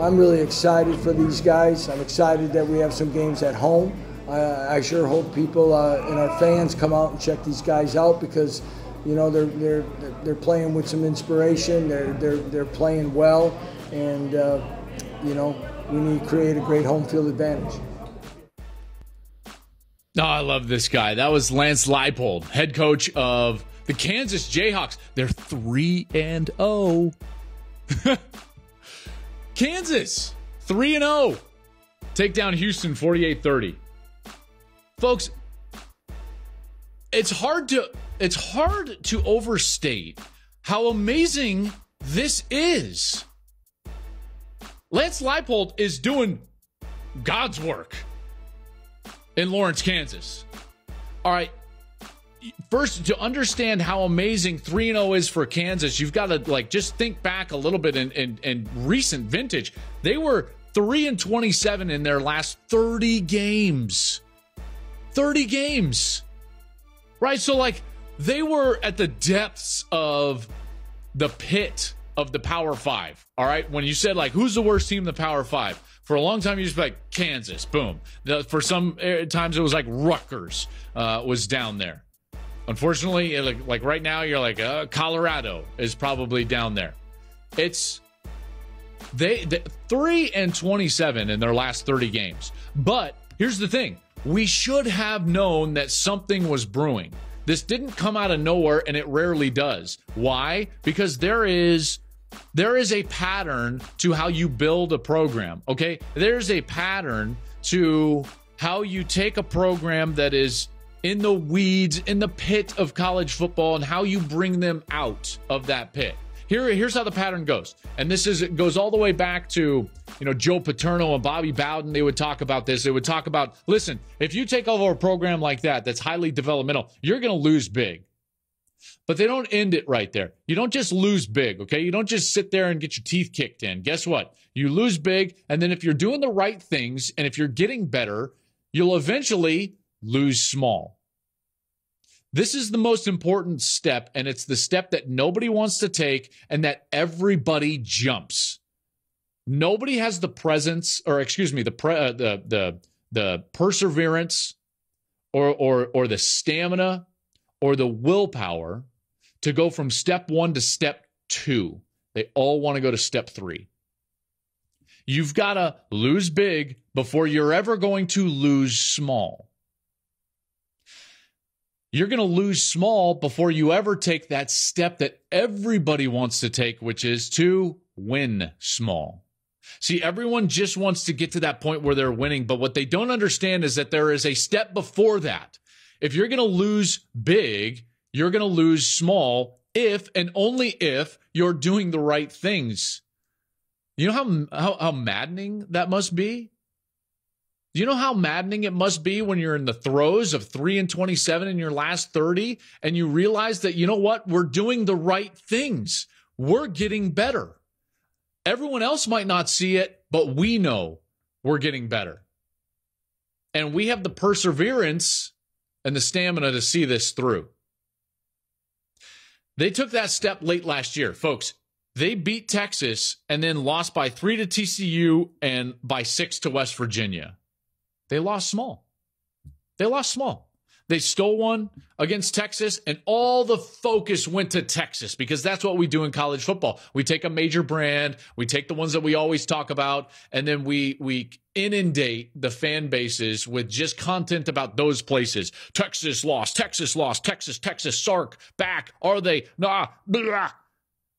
I'm really excited for these guys. I'm excited that we have some games at home. I sure hope people and our fans come out and check these guys out, because you know they're playing with some inspiration. They're playing well, and you know, we need to create a great home field advantage. Oh, I love this guy. That was Lance Leipold, head coach of the Kansas Jayhawks. They're 3-0. Kansas, 3-0. Take down Houston, 48-30. Folks, it's hard to overstate how amazing this is. Lance Leipold is doing God's work in Lawrence, Kansas. All right. First, to understand how amazing 3-0 is for Kansas, you've got to like just think back a little bit in recent vintage. They were 3-27 in their last 30 games. 30 games. Right? So like they were at the depths of the pit of the Power 5. All right? When you said like who's the worst team in the Power 5? For a long time, you just be like Kansas, boom. For some times, it was like Rutgers was down there. Unfortunately, like right now, you're like Colorado is probably down there. It's they 3-27 in their last 30 games. But here's the thing: we should have known that something was brewing. This didn't come out of nowhere, and it rarely does. Why? Because there is a pattern to how you build a program, okay? There's a pattern to how you take a program that is in the weeds, in the pit of college football, and how you bring them out of that pit. Here's how the pattern goes. And it goes all the way back to, you know, Joe Paterno and Bobby Bowden. They would talk about this. They would talk about, listen, if you take over a program like that, that's highly developmental, you're going to lose big. But they don't end it right there. You don't just lose big, okay? You don't just sit there and get your teeth kicked in. Guess what? You lose big, and then if you're doing the right things and if you're getting better, you'll eventually lose small. This is the most important step, and it's the step that nobody wants to take and that everybody jumps. Nobody has the presence, or excuse me, the perseverance or the stamina or the willpower to go from step one to step two. They all want to go to step three. You've got to lose big before you're ever going to lose small. You're going to lose small before you ever take that step that everybody wants to take, which is to win small. See, everyone just wants to get to that point where they're winning, but what they don't understand is that there is a step before that. If you're going to lose big, you're going to lose small if and only if you're doing the right things. You know how maddening that must be? Do you know how maddening it must be when you're in the throes of 3-27 in your last 30 and you realize that, you know what, we're doing the right things. We're getting better. Everyone else might not see it, but we know we're getting better. And we have the perseverance and the stamina to see this through. They took that step late last year, folks. They beat Texas and then lost by 3 to TCU and by 6 to West Virginia. They lost small. They lost small. They stole one against Texas, and all the focus went to Texas because that's what we do in college football. We take a major brand, we take the ones that we always talk about, and then we inundate the fan bases with just content about those places. Texas lost, Texas lost, Texas, Texas, Sark, back, are they, nah, blah.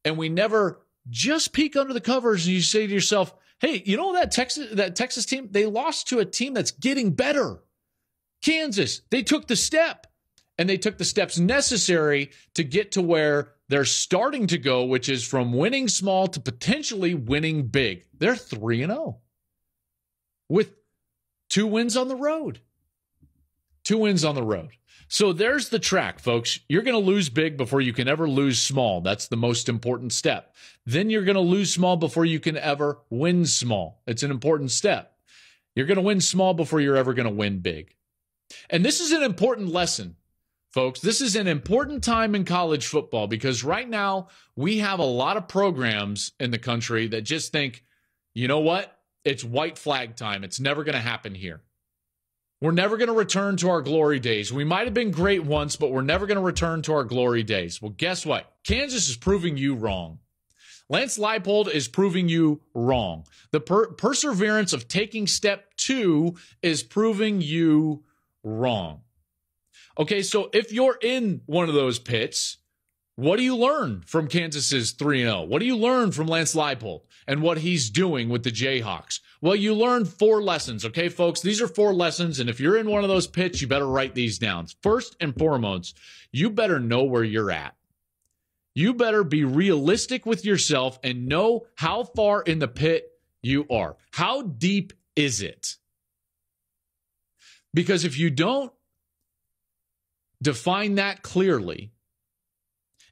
And we never just peek under the covers and you say to yourself, hey, you know that Texas team, they lost to a team that's getting better. Kansas, they took the step, and they took the steps necessary to get to where they're starting to go, which is from winning small to potentially winning big. They're 3-0 with 2 wins on the road. 2 wins on the road. So there's the track, folks. You're going to lose big before you can ever lose small. That's the most important step. Then you're going to lose small before you can ever win small. It's an important step. You're going to win small before you're ever going to win big. And this is an important lesson, folks. This is an important time in college football because right now we have a lot of programs in the country that just think, you know what? It's white flag time. It's never going to happen here. We're never going to return to our glory days. We might have been great once, but we're never going to return to our glory days. Well, guess what? Kansas is proving you wrong. Lance Leipold is proving you wrong. The perseverance of taking step two is proving you wrong. Okay, so if you're in one of those pits, what do you learn from Kansas's 3-0? What do you learn from Lance Leipold and what he's doing with the Jayhawks? Well, you learn four lessons, okay, folks? These are four lessons, and if you're in one of those pits, you better write these down. First and foremost, you better know where you're at. You better be realistic with yourself and know how far in the pit you are. How deep is it? Because if you don't define that clearly,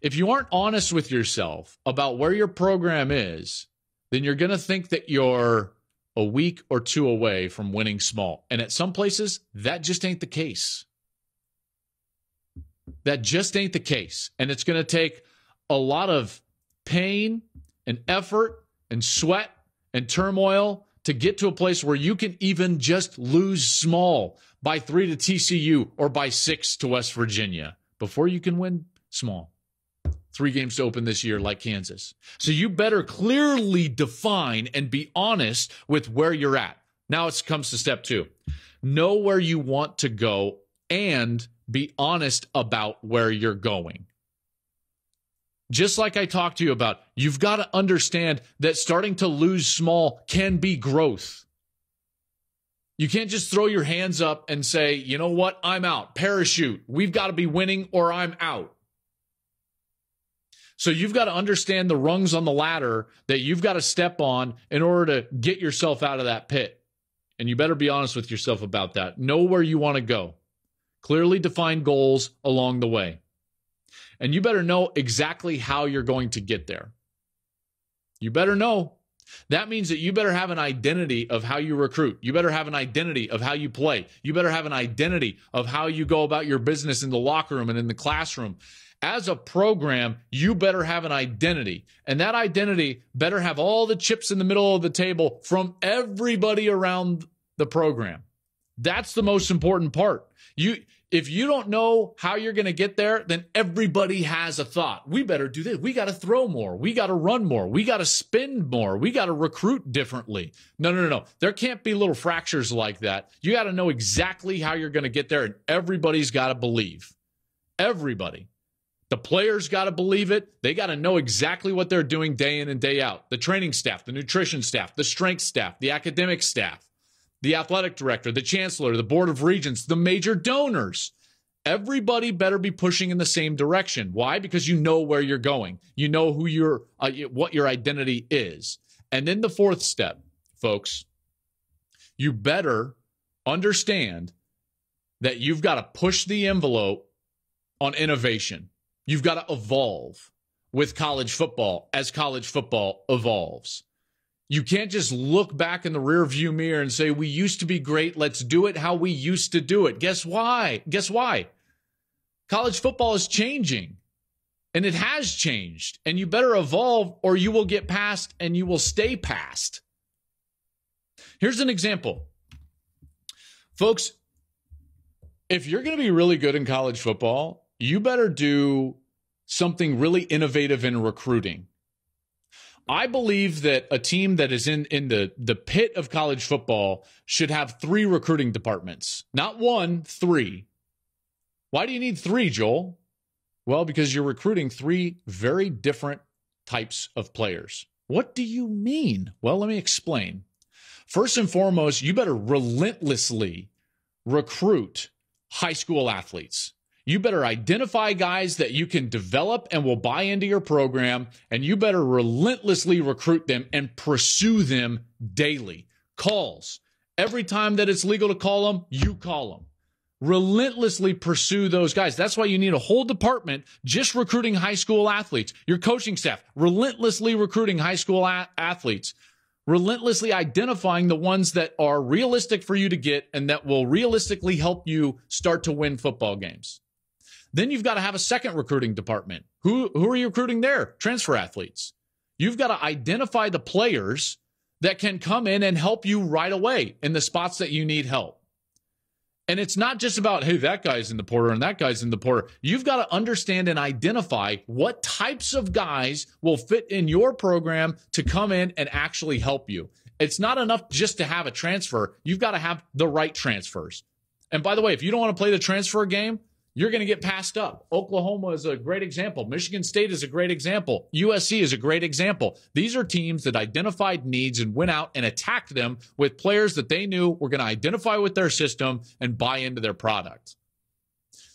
if you aren't honest with yourself about where your program is, then you're going to think that you're a week or two away from winning small. And at some places, that just ain't the case. That just ain't the case. And it's going to take a lot of pain and effort and sweat and turmoil to get to a place where you can even just lose small by 3 to TCU or by 6 to West Virginia before you can win small. 3 games to open this year like Kansas. So you better clearly define and be honest with where you're at. Now it comes to step 2. Know where you want to go and be honest about where you're going. Just like I talked to you about, you've got to understand that starting to lose small can be growth. You can't just throw your hands up and say, you know what, I'm out. Parachute. We've got to be winning or I'm out. So you've got to understand the rungs on the ladder that you've got to step on in order to get yourself out of that pit. And you better be honest with yourself about that. Know where you want to go. Clearly define goals along the way. And you better know exactly how you're going to get there. You better know. That means that you better have an identity of how you recruit. You better have an identity of how you play. You better have an identity of how you go about your business in the locker room and in the classroom. As a program, you better have an identity, and that identity better have all the chips in the middle of the table from everybody around the program. That's the most important part. If you don't know how you're going to get there, then everybody has a thought. We better do this. We got to throw more. We got to run more. We got to spend more. We got to recruit differently. No. There can't be little fractures like that. You got to know exactly how you're going to get there, and everybody's got to believe. Everybody. The players got to believe it. They got to know exactly what they're doing day in and day out. The training staff, the nutrition staff, the strength staff, the academic staff, the athletic director, the chancellor, the board of regents, the major donors. Everybody better be pushing in the same direction. Why? Because you know where you're going. You know who you're, what your identity is. And then the fourth step, folks, you better understand that you've got to push the envelope on innovation. You've got to evolve with college football as college football evolves. You can't just look back in the rearview mirror and say, we used to be great. Let's do it how we used to do it. Guess why? Guess why? College football is changing, and it has changed, and you better evolve or you will get past and you will stay past. Here's an example. Folks, if you're going to be really good in college football, you better do something really innovative in recruiting. I believe that a team that is in the pit of college football should have 3 recruiting departments. Not 1, 3. Why do you need 3, Joel? Well, because you're recruiting 3 very different types of players. What do you mean? Well, let me explain. First and foremost, you better relentlessly recruit high school athletes. You better identify guys that you can develop and will buy into your program, and you better relentlessly recruit them and pursue them daily. Calls. Every time that it's legal to call them, you call them. Relentlessly pursue those guys. That's why you need a whole department just recruiting high school athletes. Your coaching staff, relentlessly recruiting high school athletes. Relentlessly identifying the ones that are realistic for you to get and that will realistically help you start to win football games. Then you've got to have a second recruiting department. Who are you recruiting there? Transfer athletes. You've got to identify the players that can come in and help you right away in the spots that you need help. And it's not just about, hey, that guy's in the portal and that guy's in the portal. You've got to understand and identify what types of guys will fit in your program to come in and actually help you. It's not enough just to have a transfer. You've got to have the right transfers. And by the way, if you don't want to play the transfer game, you're going to get passed up. Oklahoma is a great example. Michigan State is a great example. USC is a great example. These are teams that identified needs and went out and attacked them with players that they knew were going to identify with their system and buy into their product.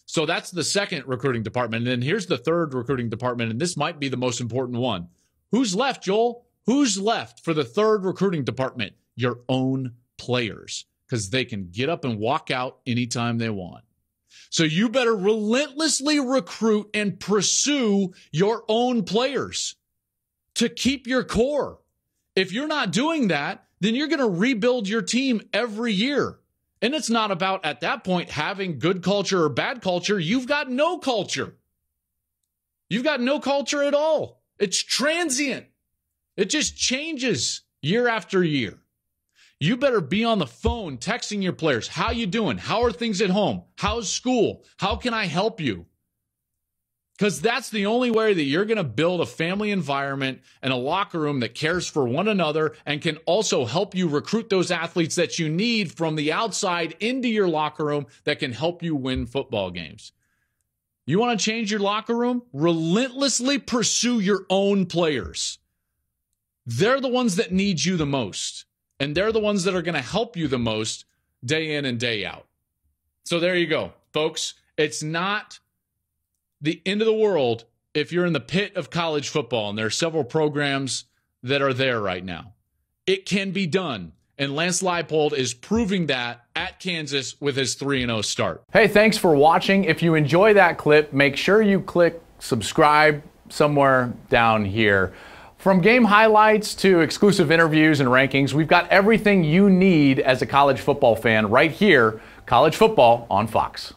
So that's the second recruiting department. And then here's the third recruiting department, and this might be the most important one. Who's left, Joel? Who's left for the third recruiting department? Your own players, because they can get up and walk out anytime they want. So you better relentlessly recruit and pursue your own players to keep your core. If you're not doing that, then you're going to rebuild your team every year. And it's not about, at that point, having good culture or bad culture. You've got no culture. You've got no culture at all. It's transient. It just changes year after year. You better be on the phone texting your players. How you doing? How are things at home? How's school? How can I help you? Because that's the only way that you're going to build a family environment and a locker room that cares for one another and can also help you recruit those athletes that you need from the outside into your locker room that can help you win football games. You want to change your locker room? Relentlessly pursue your own players. They're the ones that need you the most. And they're the ones that are going to help you the most day in and day out. So there you go, folks. It's not the end of the world if you're in the pit of college football, and there are several programs that are there right now. It can be done. And Lance Leipold is proving that at Kansas with his 3-0 start. Hey, thanks for watching. If you enjoy that clip, make sure you click subscribe somewhere down here. From game highlights to exclusive interviews and rankings, we've got everything you need as a college football fan right here, College Football on Fox.